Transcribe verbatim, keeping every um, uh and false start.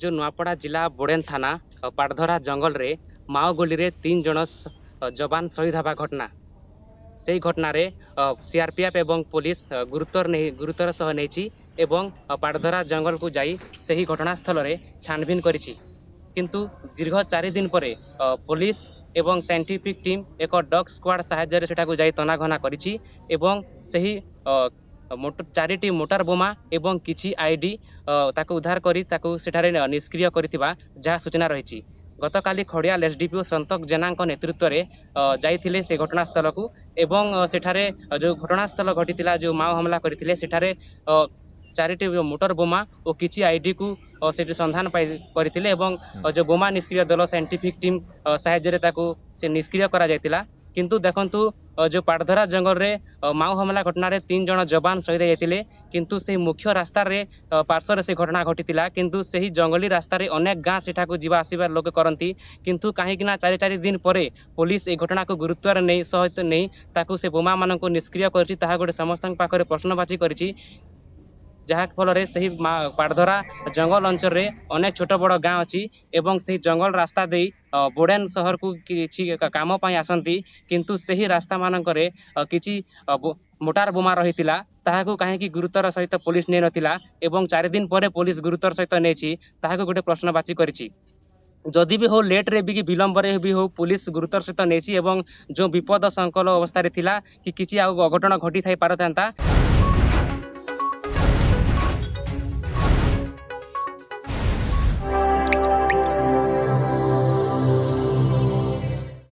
जो नुआपड़ा जिला बोडेन थाना पाटधरा जंगल रे माओ गोली रे तीन जन जवान शहीद हवा घटना से घटना रे सीआरपीएफ एवं पुलिस गुरुतर नहीं गुरुतर सह नहीं एवं पाटधरा जंगल को जाई सही घटनास्थल रे छानबीन करिछि किंतु दीर्घ चार दिन परे पुलिस एवं साइंटिफिक टीम एक डॉग स्क्वाड सहायता रे सेटा को जाई तनाघना करिछि एवं सही मोटर चारिटी मोटर बोमा एवं किछि आईडी ताको उद्धार करी ताको सेठारे निष्क्रिय करिथिबा जा सूचना रहिछि। गतकाली खड़िया एसडीपीओ संतोष जेनांक नेतृत्व रे जाइथिले से घटनास्थल को एवं सेठारे जो घटनास्थल घटितिला जो माओ हमला करिथिले सेठारे चारिटी मोटर बोमा और किछि आईडी को से संधान करिथिले एवं जो बोमा निष्क्रिय दल साइंटिफिक टीम सहायता रे ताको से निष्क्रिय करा जाइतिला किंतु देखंतु जो पाटधरा जंगल रे माओ हमला घटना रे तीन जन जवान शहीद होइतिले किंतु से मुख्य रास्ता रे पार्श्व रे से घटना घटितिला किंतु सही जंगली रास्ता रे अनेक गाँ सेठा को जीवा आसीबार लोक करंती किंतु काहेकि ना चारि चारि दिन परे पुलिस ए घटना को गुरुत्वर नै सहित नै ताकू से बोमा मानन को निष्क्रिय करछि ताहा गोटे समस्तन पाखरे प्रश्नवाची करछि जहाँ फल रे सही पाटधरा जंगल अंचल रे अनेक छोट बड़ गाँ अच्छी एवं सही जंगल रास्ता दे बोडेन सहर को किछि काम पई आसंती किंतु सही रास्ता मानक रे किछि मोटार बोमा रहितिला ताहाकू काहेकि गुरुतर सहित पुलिस नै नथिला एवं चार दिन परे पुलिस गुरुतर सहित नैछि ताहाकू गोटे प्रश्नवाची करिछि। जदि भी हो लेट रे भी विलंब रे भी हो पुलिस गुरुतर सहित नैछि एवं जो विपद संकल अवस्था रे थिला कि किछि आ अघटन घटी थाई पारथांता।